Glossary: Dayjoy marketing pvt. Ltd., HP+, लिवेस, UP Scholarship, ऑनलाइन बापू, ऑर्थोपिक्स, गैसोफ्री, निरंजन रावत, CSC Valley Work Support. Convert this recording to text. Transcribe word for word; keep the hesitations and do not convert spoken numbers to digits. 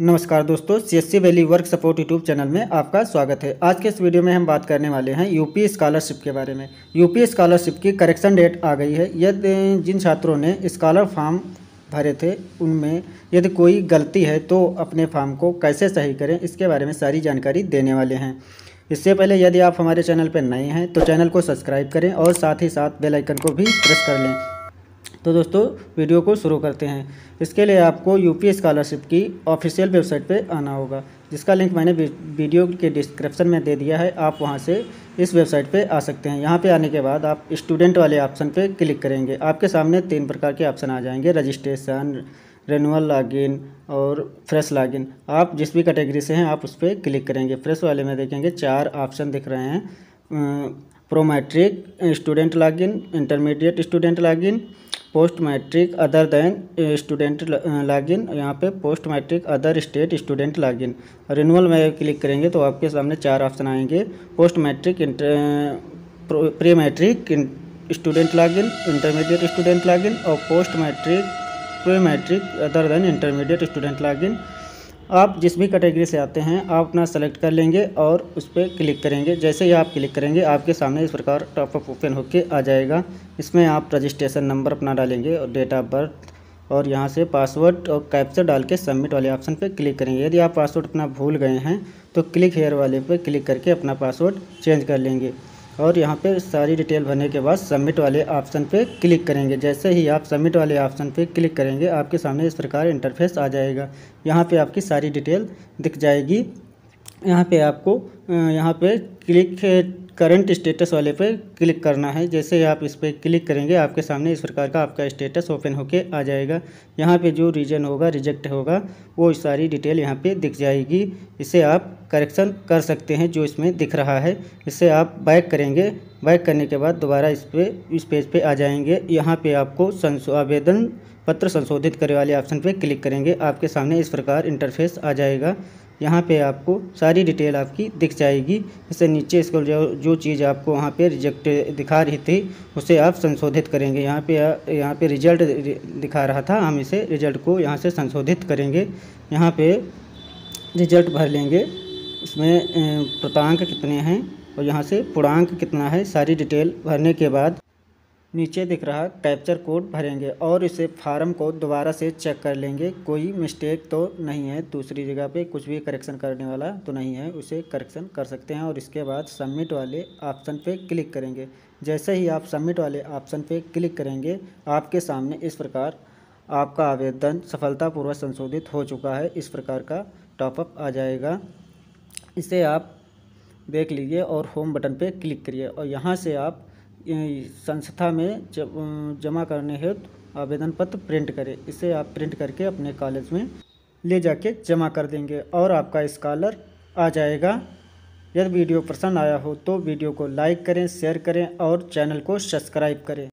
नमस्कार दोस्तों, CSC valley work support YouTube channel में आपका स्वागत है। आज के इस वीडियो में हम बात करने वाले हैं यूपी स्कॉलरशिप के बारे में। यूपी स्कॉलरशिप की करेक्शन डेट आ गई है। यदि जिन छात्रों ने स्कॉलर फॉर्म भरे थे उनमें यदि कोई गलती है तो अपने फॉर्म को कैसे सही करें, इसके बारे में सारी जानकारी देने वाले हैं। इससे पहले यदि आप हमारे चैनल पर नए हैं तो चैनल को सब्सक्राइब करें और साथ ही साथ बेल आइकन को भी प्रेस कर लें। तो दोस्तों, वीडियो को शुरू करते हैं। इसके लिए आपको यूपी स्कॉलरशिप की ऑफिशियल वेबसाइट पे आना होगा, जिसका लिंक मैंने वीडियो के डिस्क्रिप्शन में दे दिया है। आप वहां से इस वेबसाइट पे आ सकते हैं। यहां पे आने के बाद आप स्टूडेंट वाले ऑप्शन पे क्लिक करेंगे। आपके सामने तीन प्रकार के ऑप्शन आ जाएंगे, रजिस्ट्रेशन, रिन्यूअल लॉगिन और फ्रेश लॉगिन। आप जिस भी कैटेगरी से हैं आप उस पर क्लिक करेंगे। फ्रेश वाले में देखेंगे चार ऑप्शन दिख रहे हैं, pro matric, student login, intermediate student login, post matric other than student login. यहाँ पे post matric other state student login. Renewal में क्लिक करेंगे तो आपके सामने चार ऑप्शन आएंगे, post matric, pre matric student login, intermediate student login और post matric, pre matric other than intermediate student login. आप जिस भी कैटेगरी से आते हैं आप अपना सेलेक्ट कर लेंगे और उस पर क्लिक करेंगे। जैसे ही आप क्लिक करेंगे आपके सामने इस प्रकार टॉपअप ओपन होके आ जाएगा। इसमें आप रजिस्ट्रेशन नंबर अपना डालेंगे और डेट ऑफ बर्थ और यहां से पासवर्ड और कैप्चा डाल के सबमिट वाले ऑप्शन पर क्लिक करेंगे। यदि आप पासवर्ड अपना भूल गए हैं तो क्लिक हेयर वाले पर क्लिक करके अपना पासवर्ड चेंज कर लेंगे और यहाँ पर सारी डिटेल भरने के बाद सबमिट वाले ऑप्शन पे क्लिक करेंगे। जैसे ही आप सबमिट वाले ऑप्शन पे क्लिक करेंगे आपके सामने इस प्रकार इंटरफेस आ जाएगा। यहाँ पे आपकी सारी डिटेल दिख जाएगी। यहाँ पे आपको यहाँ पे क्लिक करंट स्टेटस वाले पे क्लिक करना है। जैसे ही आप इस पर क्लिक करेंगे आपके सामने इस प्रकार का आपका स्टेटस ओपन होके आ जाएगा। यहाँ पे जो रीजन होगा, रिजेक्ट होगा, वो सारी डिटेल यहाँ पे दिख जाएगी। इसे आप करेक्शन कर सकते हैं जो इसमें दिख रहा है। इससे आप बैक करेंगे। बैक करने के बाद दोबारा इस पर इस पेज पे आ जाएंगे। यहाँ पे आपको आवेदन पत्र संशोधित करने वाले ऑप्शन पर क्लिक करेंगे। आपके सामने इस प्रकार इंटरफेस आ जाएगा। यहाँ पे आपको सारी डिटेल आपकी दिख जाएगी। इससे नीचे इसको जो जो चीज़ आपको वहाँ पे रिजेक्ट दिखा रही थी उसे आप संशोधित करेंगे। यहाँ पे यहाँ पे रिजल्ट दिखा रहा था, हम इसे रिजल्ट को यहाँ से संशोधित करेंगे। यहाँ पे रिजल्ट भर लेंगे, इसमें पूर्णांक कितने हैं और यहाँ से पूर्णांक कितना है, सारी डिटेल भरने के बाद नीचे दिख रहा कैप्चर कोड भरेंगे और इसे फार्म को दोबारा से चेक कर लेंगे। कोई मिस्टेक तो नहीं है, दूसरी जगह पे कुछ भी करेक्शन करने वाला तो नहीं है, उसे करेक्शन कर सकते हैं। और इसके बाद सबमिट वाले ऑप्शन पे क्लिक करेंगे। जैसे ही आप सबमिट वाले ऑप्शन पे क्लिक करेंगे आपके सामने इस प्रकार आपका आवेदन सफलतापूर्वक संशोधित हो चुका है, इस प्रकार का टॉपअप आ जाएगा। इसे आप देख लीजिए और होम बटन पर क्लिक करिए और यहाँ से आप संस्था में जमा करने हेतु आवेदन पत्र प्रिंट करें। इसे आप प्रिंट करके अपने कॉलेज में ले जाके जमा कर देंगे और आपका स्कॉलर आ जाएगा। यदि वीडियो पसंद आया हो तो वीडियो को लाइक करें, शेयर करें और चैनल को सब्सक्राइब करें।